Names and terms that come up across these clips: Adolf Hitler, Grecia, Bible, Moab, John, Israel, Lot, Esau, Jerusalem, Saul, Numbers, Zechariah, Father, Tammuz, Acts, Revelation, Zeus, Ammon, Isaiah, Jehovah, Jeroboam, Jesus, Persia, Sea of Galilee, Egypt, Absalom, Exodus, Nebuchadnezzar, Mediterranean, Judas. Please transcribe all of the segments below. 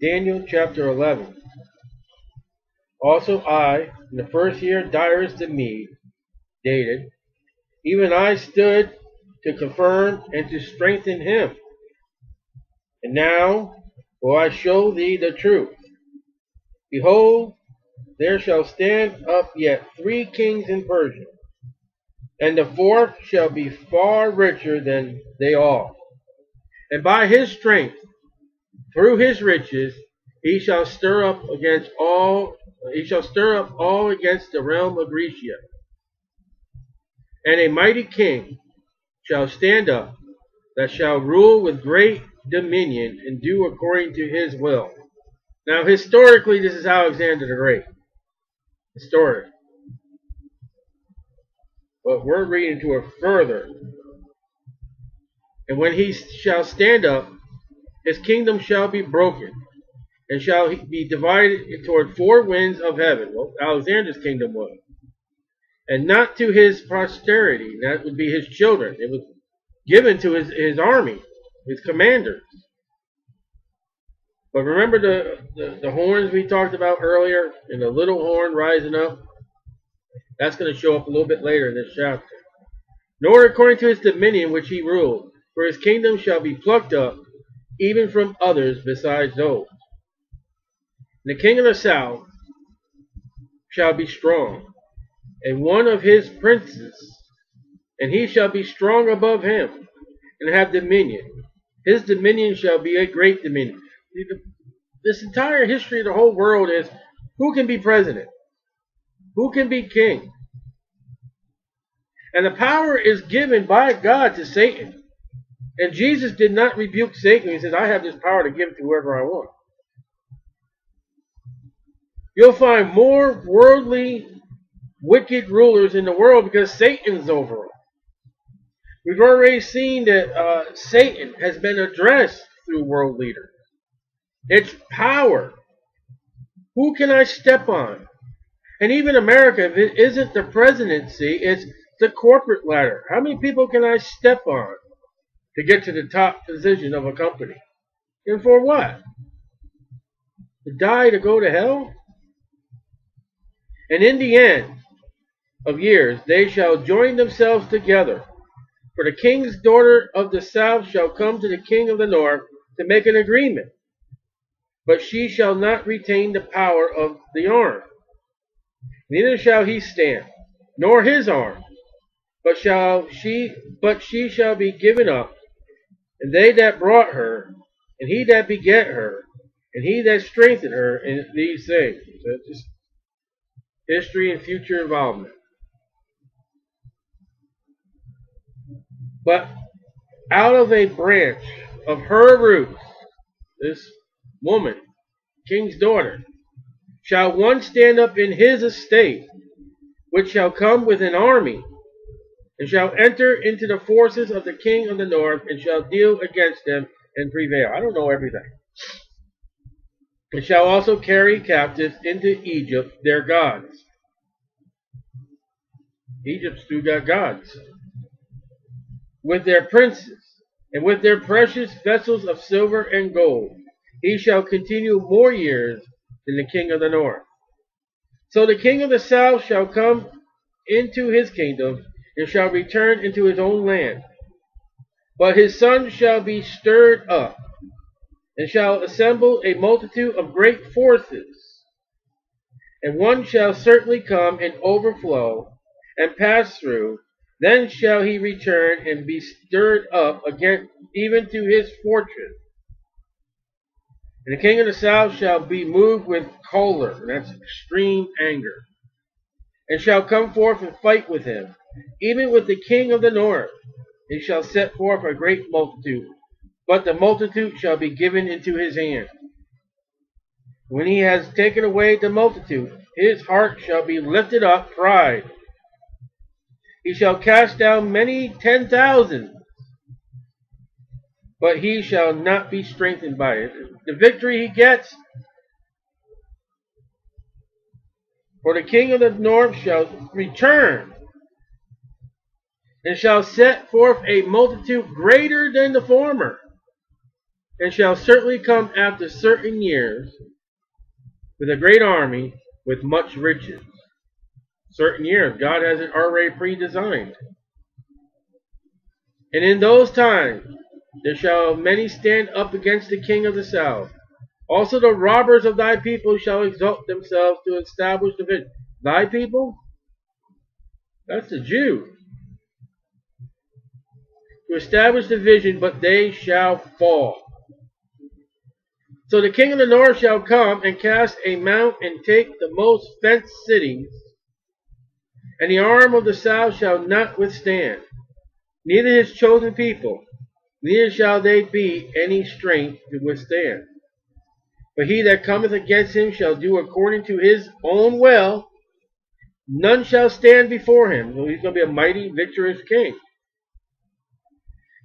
Daniel chapter 11. Also I, in the first year Darius the Mede dated, even I stood to confirm and to strengthen him. And now will I show thee the truth. Behold, there shall stand up yet 3 kings in Persia, and the 4th shall be far richer than they all. And by his strength, through his riches, he shall stir up all against the realm of Grecia. And a mighty king shall stand up, that shall rule with great dominion, and do according to his will. Now, historically, this is Alexander the Great. Historic. But we're reading to it further. And when he shall stand up, his kingdom shall be broken, and shall be divided toward 4 winds of heaven. Well, Alexander's kingdom was. And not to his posterity, that would be his children. It was given to his army, his commanders. But remember the horns we talked about earlier, and the little horn rising up? That's going to show up a little bit later in this chapter. Nor according to his dominion which he ruled, for his kingdom shall be plucked up, even from others besides those. And the king of the south shall be strong, and one of his princes, and he shall be strong above him, and have dominion. His dominion shall be a great dominion. This entire history of the whole world is who can be president, who can be king, and the power is given by God to Satan. And Jesus did not rebuke Satan. He says, I have this power to give to whoever I want. You'll find more worldly wicked rulers in the world because Satan's over them. We've already seen that Satan has been addressed through world leaders. It's power. Who can I step on? And even America, if it isn't the presidency, it's the corporate ladder. How many people can I step on to get to the top position of a company? And for what? To die, to go to hell? And in the end of years, they shall join themselves together. For the king's daughter of the south shall come to the king of the north to make an agreement. But she shall not retain the power of the arm. Neither shall he stand, nor his arm, but she shall be given up, and they that brought her, and he that beget her, and he that strengthened her in these things. So just history and future involvement. But out of a branch of her roots, this woman, king's daughter, shall one stand up in his estate, which shall come with an army, and shall enter into the forces of the king of the north, and shall deal against them and prevail. I don't know everything. And shall also carry captives into Egypt, their gods. Egypt's still got gods. With their princes, and with their precious vessels of silver and gold. He shall continue more years than the king of the north. So the king of the south shall come into his kingdom, and shall return into his own land. But his son shall be stirred up, and shall assemble a multitude of great forces. And one shall certainly come and overflow, and pass through. Then shall he return and be stirred up again, even to his fortune. And the king of the south shall be moved with choler, and that's extreme anger, and shall come forth and fight with him, even with the king of the north. He shall set forth a great multitude, but the multitude shall be given into his hand. When he has taken away the multitude, his heart shall be lifted up, pride. He shall cast down many 10,000. But he shall not be strengthened by it. The victory he gets. For the king of the north shall return, and shall set forth a multitude greater than the former, and shall certainly come after certain years with a great army, with much riches. Certain years. God has it already pre-designed. And in those times there shall many stand up against the king of the south. Also the robbers of thy people shall exalt themselves to establish division. Thy people? That's the Jews. To establish division, but they shall fall. So the king of the north shall come and cast a mount and take the most fenced cities, and the arm of the south shall not withstand, neither his chosen people, neither shall they be any strength to withstand. But he that cometh against him shall do according to his own will, none shall stand before him. So he's going to be a mighty, victorious king.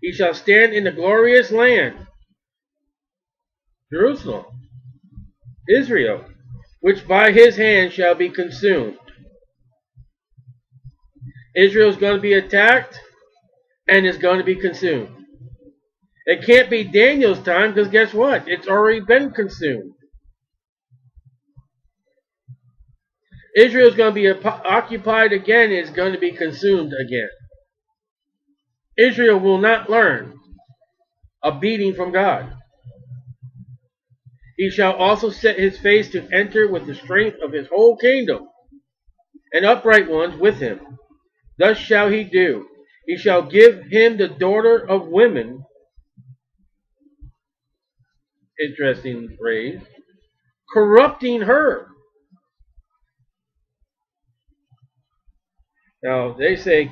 He shall stand in the glorious land, Jerusalem, Israel, which by his hand shall be consumed. Israel is going to be attacked and is going to be consumed. It can't be Daniel's time, because guess what? It's already been consumed. Israel is going to be occupied again and is going to be consumed again. Israel will not learn a beating from God. He shall also set his face to enter with the strength of his whole kingdom, and upright ones with him. Thus shall he do. He shall give him the daughter of women. Interesting phrase. Corrupting her. Now, they say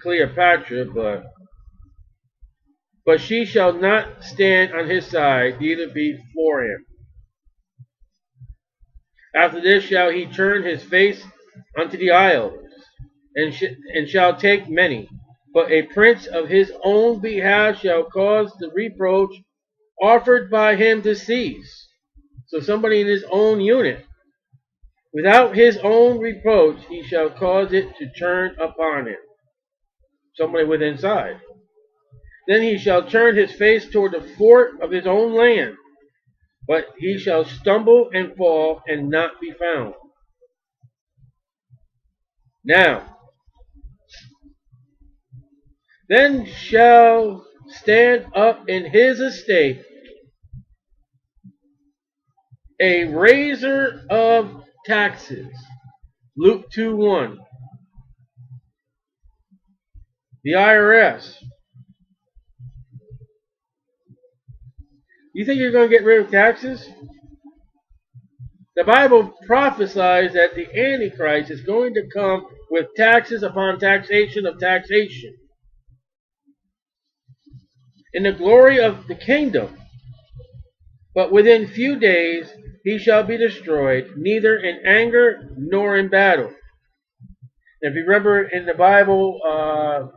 Cleopatra, but she shall not stand on his side, neither be for him. After this shall he turn his face unto the isles, and shall take many. But a prince of his own behalf shall cause the reproach offered by him to cease. So somebody in his own unit, without his own reproach, he shall cause it to turn upon him. Somebody with inside. Then he shall turn his face toward the fort of his own land, but he shall stumble and fall and not be found. Now, then shall stand up in his estate a raiser of taxes. Luke 2:1. The IRS. You think you're going to get rid of taxes? The Bible prophesies that the Antichrist is going to come with taxes upon taxation of taxation. In the glory of the kingdom, but within few days he shall be destroyed, neither in anger nor in battle. If you remember in the Bible, I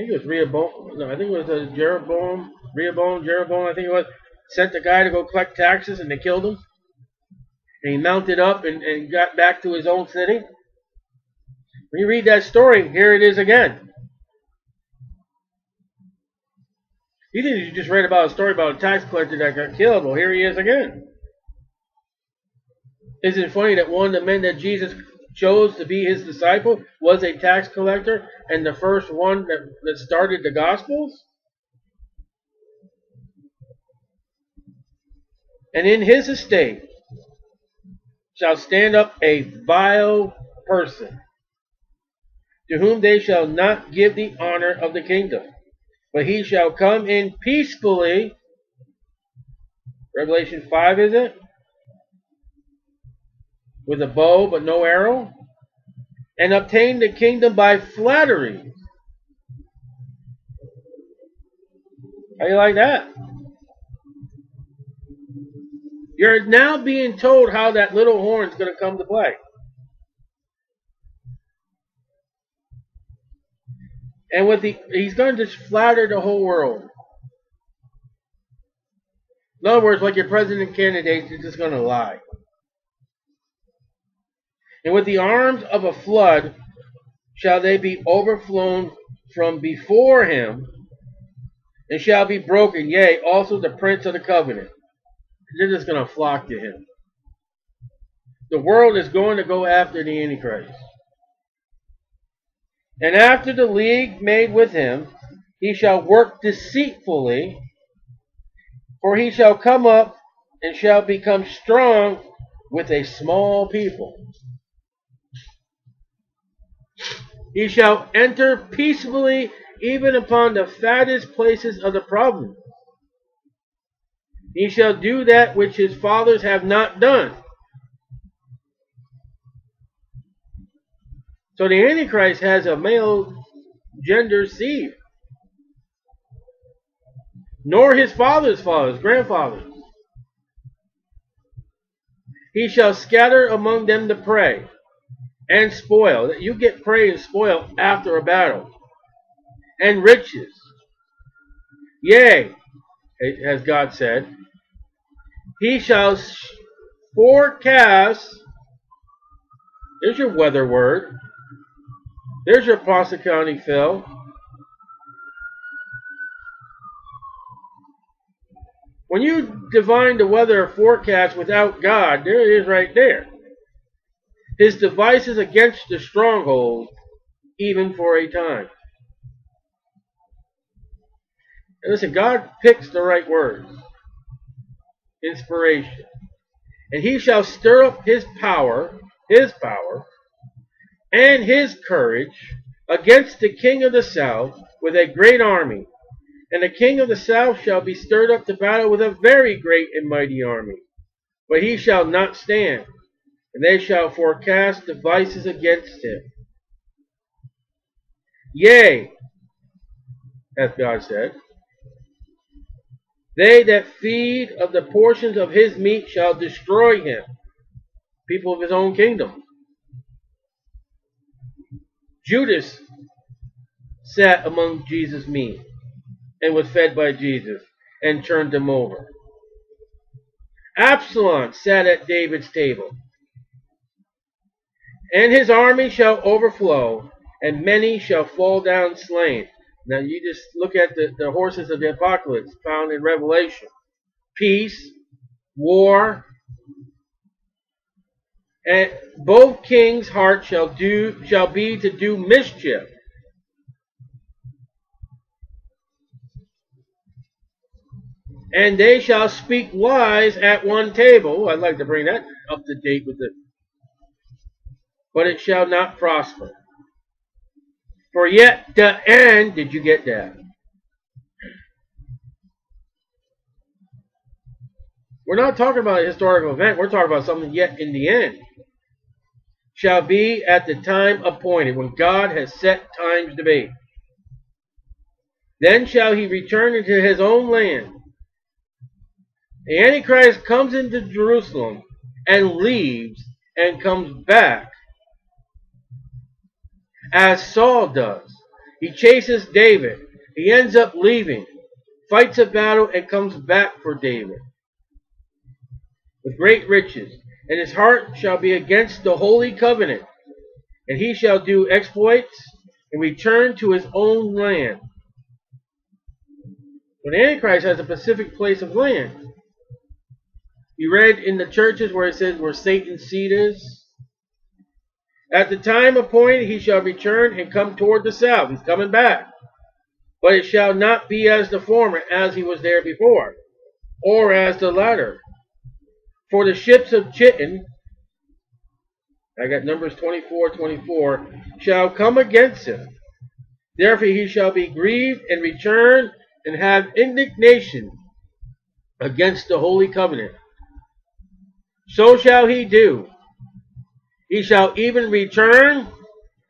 think it was Rehoboam. No, I think it was Jeroboam. Jeroboam. I think it was, sent the guy to go collect taxes, and they killed him. And he mounted up and got back to his own city. When you read that story, here it is again. You think you just read about a story about a tax collector that got killed. Well, here he is again. Isn't it funny that one of the men that Jesus chose to be his disciple was a tax collector, and the first one that started the Gospels? And in his estate shall stand up a vile person, to whom they shall not give the honor of the kingdom. But he shall come in peacefully. Revelation 5, is it? With a bow but no arrow. And obtain the kingdom by flattery. How do you like that? You're now being told how that little horn's going to come to play. And he's going to just flatter the whole world. In other words, like your president candidates, you're just going to lie. And with the arms of a flood shall they be overflown from before him, It shall be broken, yea, also the prince of the covenant. They're just going to flock to him. The world is going to go after the Antichrist. And after the league made with him, he shall work deceitfully, for he shall come up and shall become strong with a small people. He shall enter peaceably even upon the fattest places of the province. He shall do that which his fathers have not done. So the Antichrist has a male gender seed. Nor his father's fathers, grandfathers. He shall scatter among them the prey and spoil. You get prey and spoil after a battle. And riches. Yea, as God said, he shall forecast. There's your weather word. There's your Posset County, Phil. When you divine the weather forecast without God, there it is right there. His devices against the stronghold, even for a time. And listen, God picks the right words. Inspiration. And he shall stir up his power, and his courage against the king of the south with a great army. And the king of the south shall be stirred up to battle with a very great and mighty army. But he shall not stand, and they shall forecast devices against him. Yea, as God said, they that feed of the portions of his meat shall destroy him, people of his own kingdom. Judas sat among Jesus' meat and was fed by Jesus and turned him over. Absalom sat at David's table. And his army shall overflow, and many shall fall down slain. Now you just look at the horses of the apocalypse found in Revelation. Peace, war, and both kings' hearts shall be to do mischief. And they shall speak lies at one table. Ooh, I'd like to bring that up to date with it. But it shall not prosper. For yet the end, did you get that? We're not talking about a historical event. We're talking about something yet in the end. Shall be at the time appointed, when God has set times to be. Then shall he return into his own land. The Antichrist comes into Jerusalem and leaves and comes back as Saul does. He chases David. He ends up leaving, fights a battle, and comes back for David with great riches. And his heart shall be against the holy covenant, and he shall do exploits and return to his own land. But the Antichrist has a specific place of land. You read in the churches where it says where Satan's seat is. At the time appointed he shall return and come toward the south. He's coming back. But it shall not be as the former, as he was there before, or as the latter. For the ships of Chittim, I got Numbers 24:24, shall come against him. Therefore he shall be grieved and return and have indignation against the holy covenant. So shall he do. He shall even return.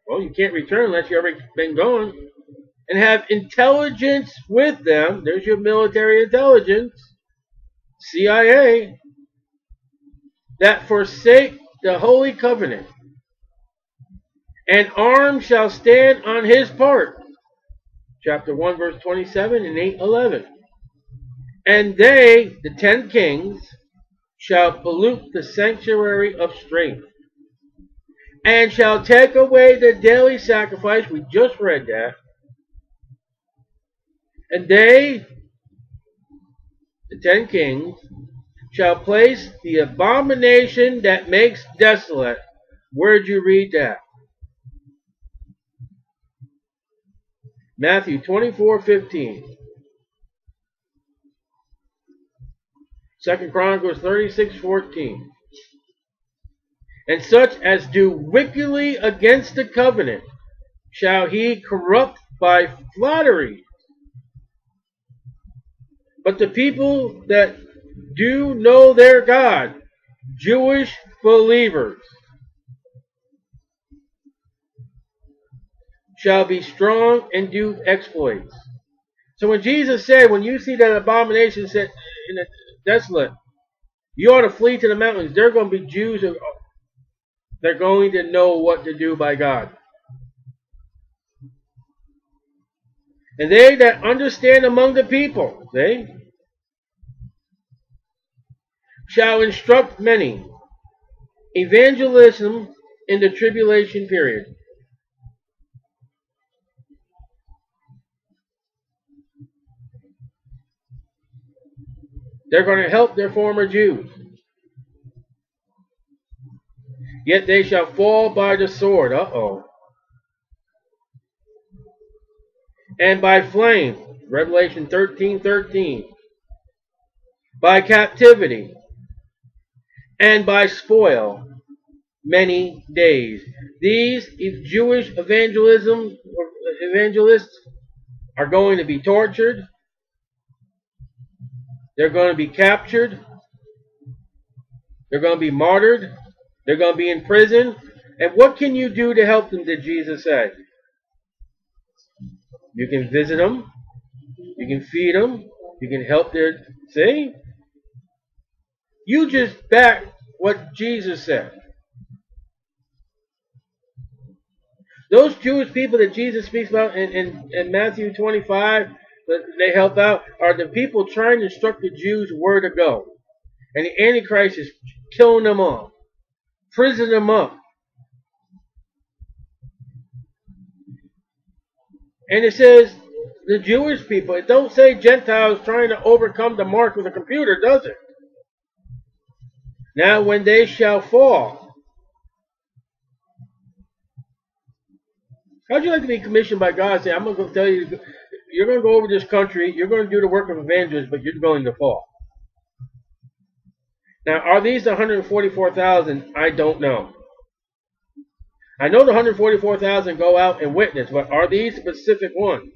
Well, you can't return unless you've ever been gone. And have intelligence with them. There's your military intelligence. CIA. That forsake the holy covenant. And arm shall stand on his part. Chapter 1 verse 27 and 8:11. And they, the 10 kings, shall pollute the sanctuary of strength, and shall take away the daily sacrifice. We just read that. And they, the 10 kings, shall place the abomination that makes desolate. Where'd you read that? Matthew 24:15. 2 Chronicles 36:14. And such as do wickedly against the covenant shall he corrupt by flattery. But the people that do know their God, Jewish believers, shall be strong and do exploits. So when Jesus said, when you see that abomination set in the desolate, you ought to flee to the mountains. There are going to be Jews who they're going to know what to do by God. And they that understand among the people, they shall instruct many. Evangelism in the tribulation period. They're going to help their former Jews. Yet they shall fall by the sword. Uh-oh. And by flame. Revelation 13:13. By captivity. And by spoil. Many days. These Jewish evangelists are going to be tortured. They're going to be captured. They're going to be martyred. They're going to be in prison. And what can you do to help them, did Jesus say? You can visit them. You can feed them. You can help their... See? You just back what Jesus said. Those Jewish people that Jesus speaks about in Matthew 25, that they help out, are the people trying to instruct the Jews where to go. And the Antichrist is killing them all. Prison them up. And it says the Jewish people. It don't say Gentiles trying to overcome the mark with a computer, does it? Now when they shall fall. How'd you like to be commissioned by God and say, I'm going to tell you, you're going to go over this country, you're going to do the work of evangelists, but you're going to fall. Now, are these 144,000? I don't know. I know the 144,000 go out and witness, but are these specific ones?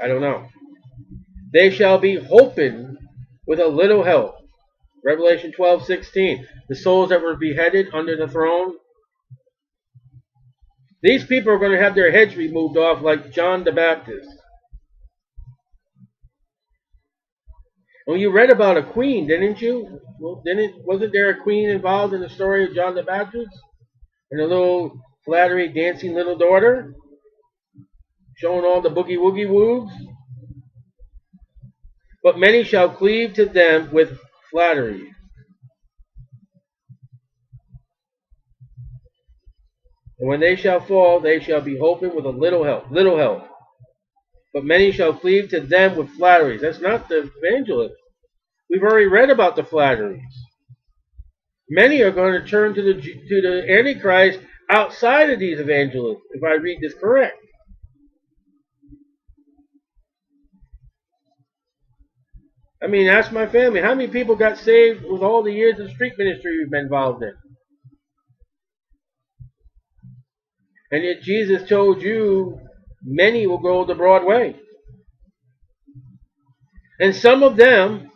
I don't know. They shall be hoping with a little help. Revelation 12:16. The souls that were beheaded under the throne. These people are going to have their heads removed off like John the Baptist. Well, you read about a queen, didn't you? Well, wasn't there a queen involved in the story of John the Baptist? And a little flattery dancing little daughter? Showing all the boogie woogie woos? But many shall cleave to them with flattery. And when they shall fall, they shall be hoping with a little help. Little help. But many shall cleave to them with flatteries. That's not the evangelist. We've already read about the flatteries. Many are going to turn to the Antichrist outside of these evangelists, if I read this correct. I mean, ask my family. How many people got saved with all the years of street ministry we've been involved in? And yet Jesus told you, many will go the broad way. And some of them,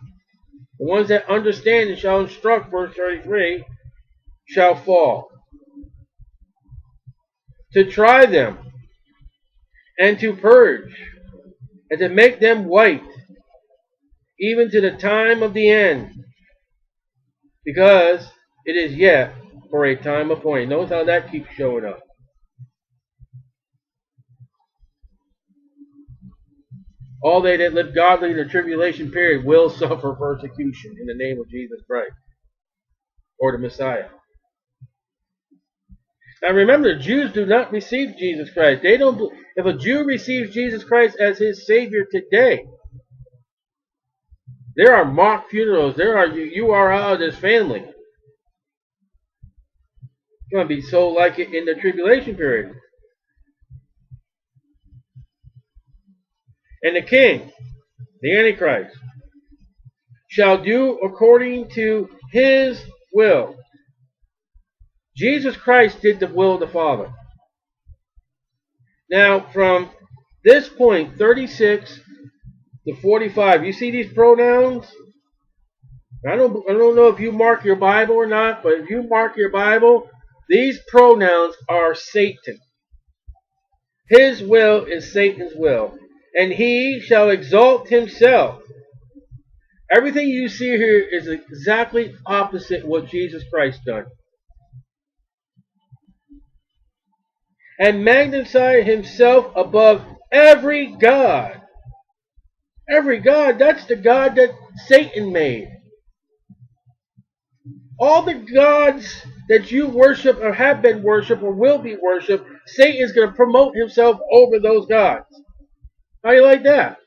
the ones that understand and shall instruct, verse 33, shall fall. To try them, and to purge, and to make them white, even to the time of the end, because it is yet for a time appointed. Notice how that keeps showing up. All they that live godly in the tribulation period will suffer persecution in the name of Jesus Christ or the Messiah. Now remember, Jews do not receive Jesus Christ. They don't. If a Jew receives Jesus Christ as his Savior today, there are mock funerals. There are you are out of this family. It's going to be so like it in the tribulation period. And the king, the Antichrist, shall do according to his will. Jesus Christ did the will of the Father. Now, from this point, 36 to 45, you see these pronouns? I don't know if you mark your Bible or not, but if you mark your Bible, these pronouns are Satan. His will is Satan's will. And he shall exalt himself. Everything you see here is exactly opposite what Jesus Christ done. And magnified himself above every god. Every god, that's the god that Satan made. All the gods that you worship or have been worshipped or will be worshipped, Satan's going to promote himself over those gods. How do you like that?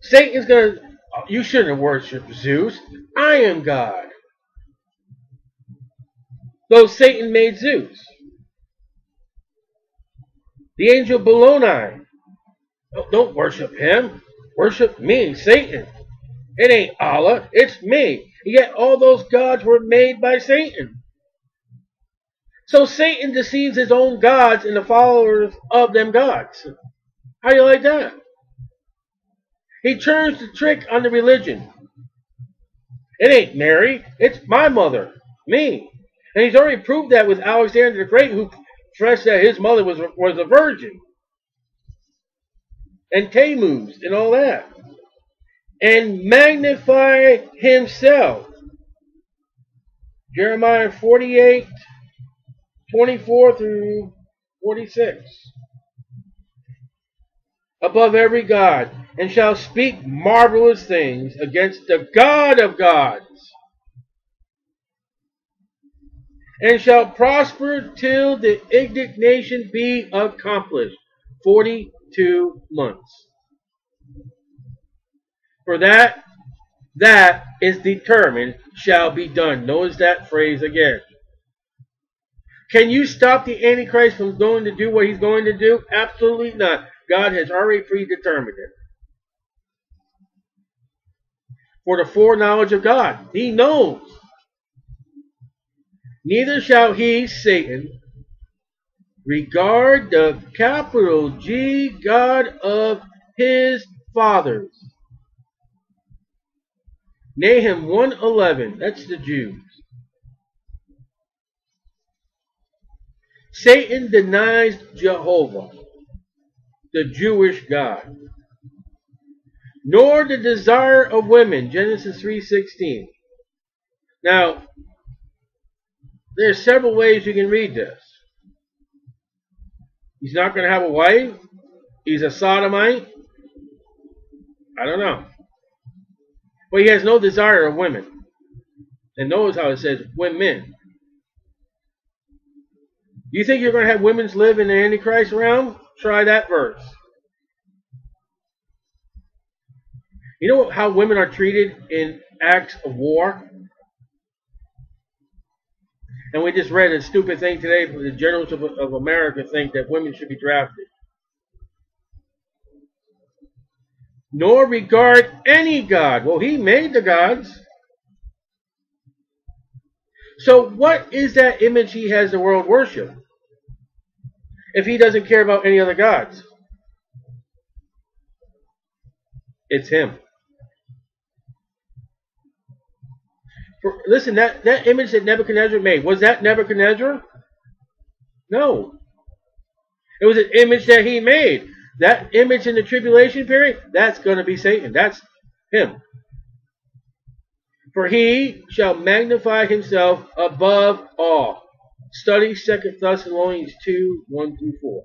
Satan's going to, you shouldn't worship Zeus. I am God. Though Satan made Zeus. The angel Benoni. Don't worship him. Worship me, Satan. It ain't Allah, it's me. And yet all those gods were made by Satan. So Satan deceives his own gods and the followers of them gods. How do you like that? He turns the trick on the religion. It ain't Mary, it's my mother, me. And he's already proved that with Alexander the Great, who stressed that his mother was a virgin. And Tammuz and all that. And magnify himself. Jeremiah 48, 24 through 46. Above every god, and shall speak marvelous things against the God of gods. And shall prosper till the indignation be accomplished. 42 months. For that is determined shall be done. Notice that phrase again. Can you stop the Antichrist from going to do what he's going to do? Absolutely not. God has already predetermined it. For the foreknowledge of God, he knows. Neither shall he, Satan, regard the capital G God of his fathers. Nahum 1:11, that's the Jews. Satan denies Jehovah, the Jewish God, nor the desire of women, Genesis 3:16. Now, there are several ways you can read this. He's not going to have a wife. He's a sodomite. I don't know. But he has no desire of women. And notice how it says women. You think you're going to have women live in the Antichrist realm? Try that verse. You know how women are treated in acts of war? And we just read a stupid thing today from the generals of America think that women should be drafted. Nor regard any god. Well, he made the gods. So what is that image he has the world worship? If he doesn't care about any other gods. It's him. Listen, that image that Nebuchadnezzar made, was that Nebuchadnezzar? No. It was an image that he made. That image in the tribulation period, that's going to be Satan. That's him. For he shall magnify himself above all. Study 2 Thessalonians 2, 1 through 4.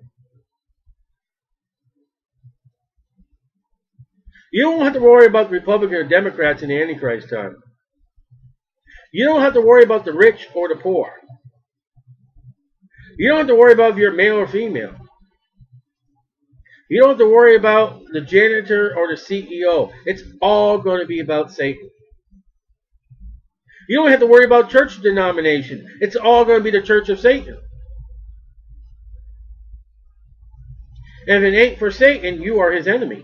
You don't have to worry about the Republican or Democrats in the Antichrist time. You don't have to worry about the rich or the poor. You don't have to worry about if you're male or female. You don't have to worry about the janitor or the CEO. It's all going to be about Satan. You don't have to worry about church denomination. It's all going to be the church of Satan. And if it ain't for Satan, you are his enemy.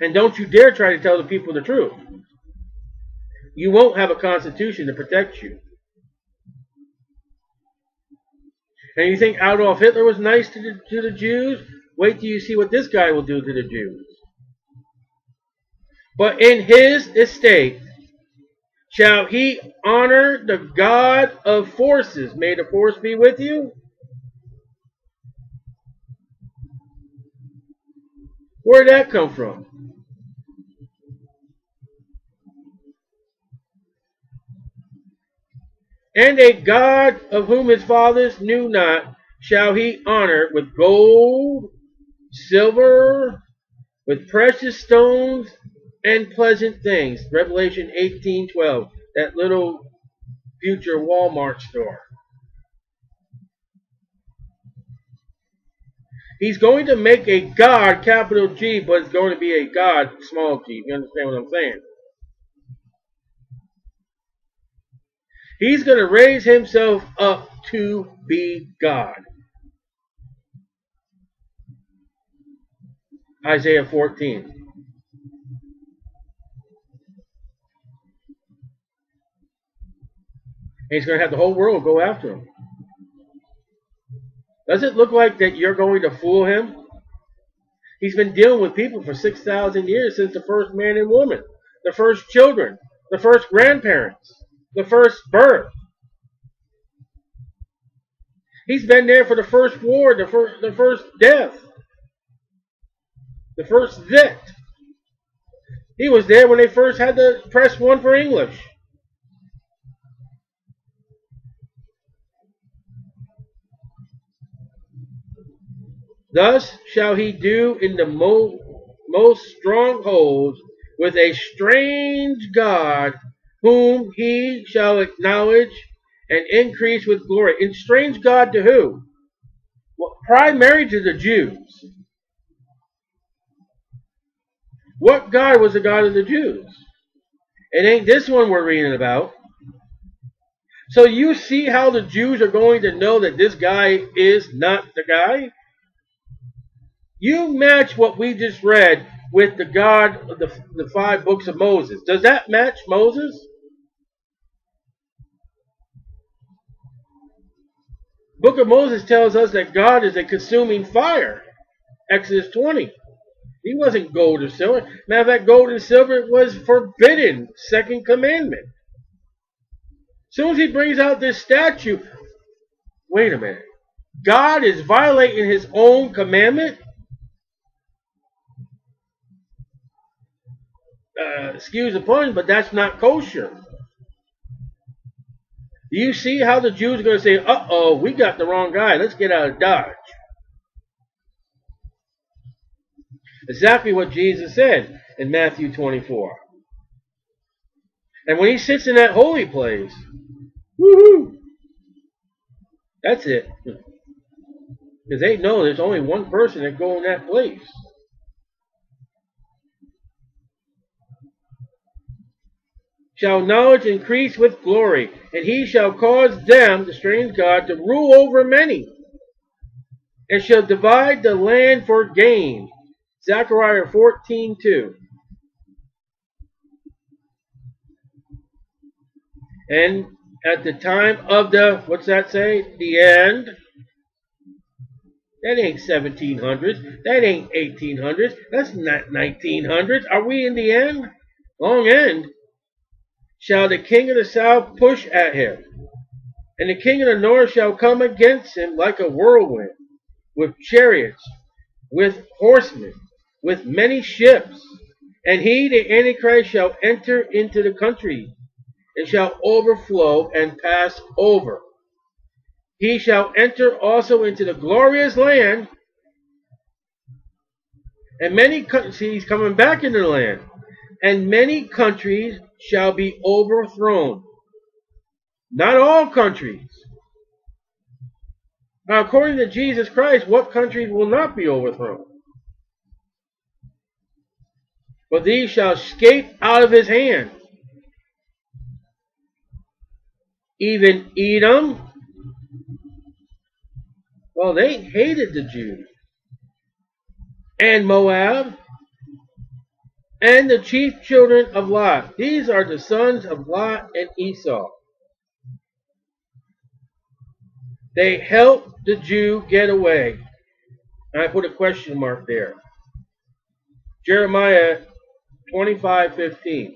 And don't you dare try to tell the people the truth. You won't have a constitution to protect you. And you think Adolf Hitler was nice to the Jews? Wait till you see what this guy will do to the Jews. But in his estate shall he honor the God of forces. May the force be with you. Where did that come from? And a God of whom his fathers knew not shall he honor with gold, silver, with precious stones, and pleasant things. Revelation 18:12. That little future Walmart store. He's going to make a God, capital G, but it's going to be a God, small g. You understand what I'm saying? He's going to raise himself up to be God. Isaiah 14. And he's going to have the whole world go after him. Does it look like that you're going to fool him? He's been dealing with people for 6,000 years since the first man and woman, the first children, the first grandparents, the first birth. He's been there for the first war, the first death, the first zit. He was there when they first had to press one for English. Thus shall he do in the most strongholds with a strange God whom he shall acknowledge and increase with glory. And strange God to who? Well, primary to the Jews. What God was the God of the Jews? It ain't this one we're reading about. So you see how the Jews are going to know that this guy is not the guy? You match what we just read with the God of the five books of Moses. Does that match Moses? Book of Moses tells us that God is a consuming fire. Exodus 20. He wasn't gold or silver. Matter of fact, gold and silver was forbidden. Second commandment. As soon as he brings out this statue, wait a minute. God is violating his own commandment? Excuse the pun, but that's not kosher. Do you see how the Jews are going to say, uh-oh, we got the wrong guy. Let's get out of Dodge. Exactly what Jesus said in Matthew 24. And when he sits in that holy place, woohoo, that's it. Because they know there's only one person that go in that place. Shall knowledge increase with glory, and he shall cause them, the strange God, to rule over many, and shall divide the land for gain. Zechariah 14:2. And at the time of the, what's that say? The end. That ain't 1700s. That ain't 1800s. That's not 1900s. Are we in the end? Long end. Shall the king of the south push at him, and the king of the north shall come against him like a whirlwind, with chariots, with horsemen, with many ships. And he, the Antichrist, shall enter into the country, and shall overflow and pass over. He shall enter also into the glorious land, and many countries, he's coming back into the land. and many countries shall be overthrown. Not all countries. Now, according to Jesus Christ, what countries will not be overthrown? But these shall escape out of his hand. Even Edom. Well, they hated the Jews. And Moab. And the chief children of Lot. These are the sons of Lot and Esau. They helped the Jew get away. And I put a question mark there. Jeremiah 25:15.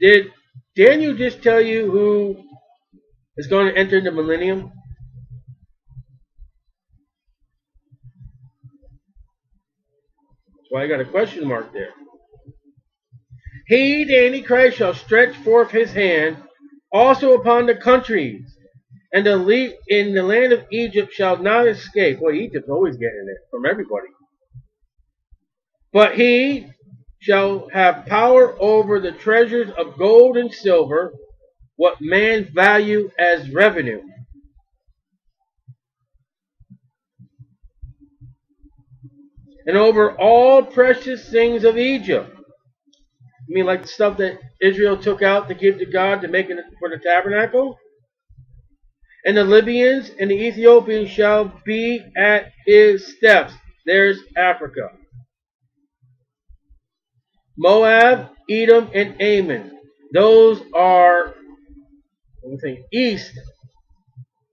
Did Daniel just tell you who is going to enter the millennium? That's why I got a question mark there. He, the Antichrist, shall stretch forth his hand also upon the countries, and the leaf in the land of Egypt shall not escape. Well, Egypt's always getting it from everybody. But he shall have power over the treasures of gold and silver, what man value as revenue. And over all precious things of Egypt. I mean, like the stuff that Israel took out to give to God to make it for the tabernacle. And the Libyans and the Ethiopians shall be at his steps. There's Africa. Moab, Edom, and Ammon. Those are east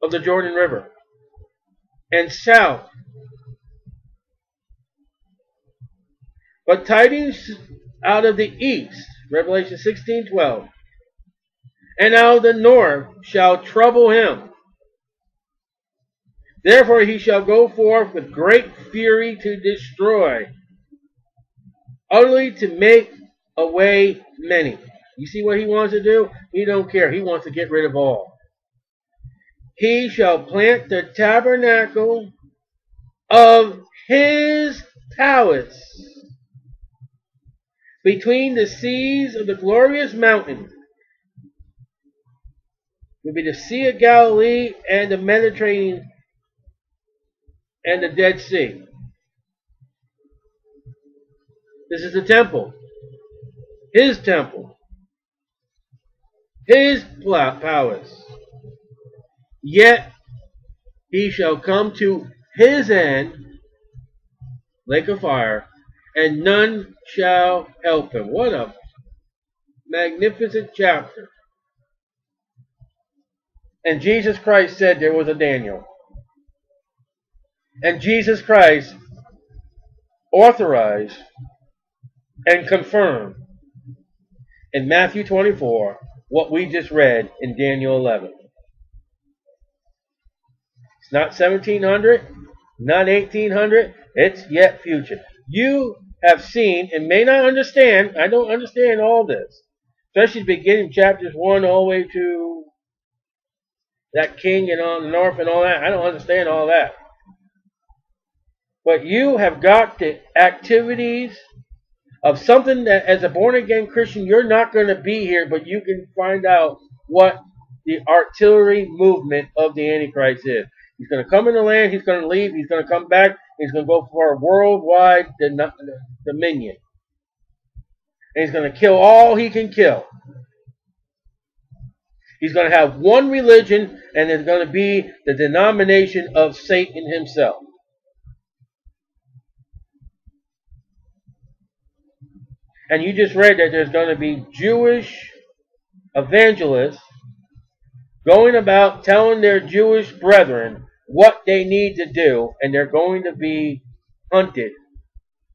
of the Jordan River and south. But tidings out of the east, Revelation 16:12, and out of the north shall trouble him. Therefore he shall go forth with great fury to destroy, utterly to make away many. You see what he wants to do? He don't care. He wants to get rid of all. He shall plant the tabernacle of his palace between the seas of the glorious mountain. It would be the Sea of Galilee and the Mediterranean and the Dead Sea. This is the temple. His temple. His palace. Yet he shall come to his end, lake of fire, and none shall help him. What a magnificent chapter. And Jesus Christ said there was a Daniel. And Jesus Christ authorized and confirm in Matthew 24 what we just read in Daniel 11. It's not 1700, not 1800, it's yet future. You have seen and may not understand. I don't understand all this, especially beginning chapters 1 all the way to that king and on the north and all that. I don't understand all that. But you have got the activities of something that as a born-again Christian, you're not going to be here, but you can find out what the artillery movement of the Antichrist is. He's going to come in the land, he's going to leave, he's going to come back, he's going to go for a worldwide dominion. And he's going to kill all he can kill. He's going to have one religion, and it's going to be the denomination of Satan himself. And you just read that there's going to be Jewish evangelists going about telling their Jewish brethren what they need to do, and they're going to be hunted.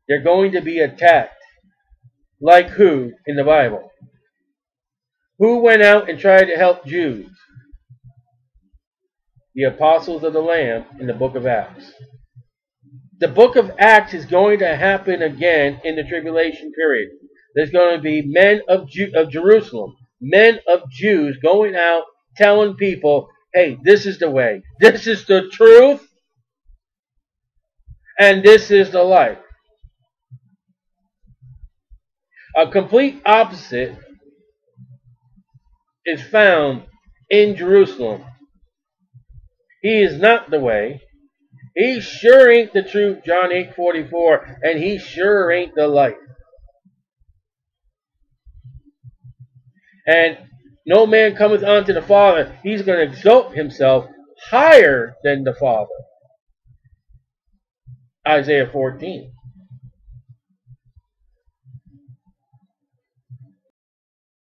They're going to be attacked. Like who in the Bible? Who went out and tried to help Jews? The apostles of the Lamb in the book of Acts. The book of Acts is going to happen again in the tribulation period. There's going to be men of Jerusalem, men of Jews going out telling people, hey, this is the way, this is the truth, and this is the life. A complete opposite is found in Jerusalem. He is not the way. He sure ain't the truth, John 8:44, and he sure ain't the light. And no man cometh unto the Father. He's going to exalt himself higher than the Father. Isaiah 14.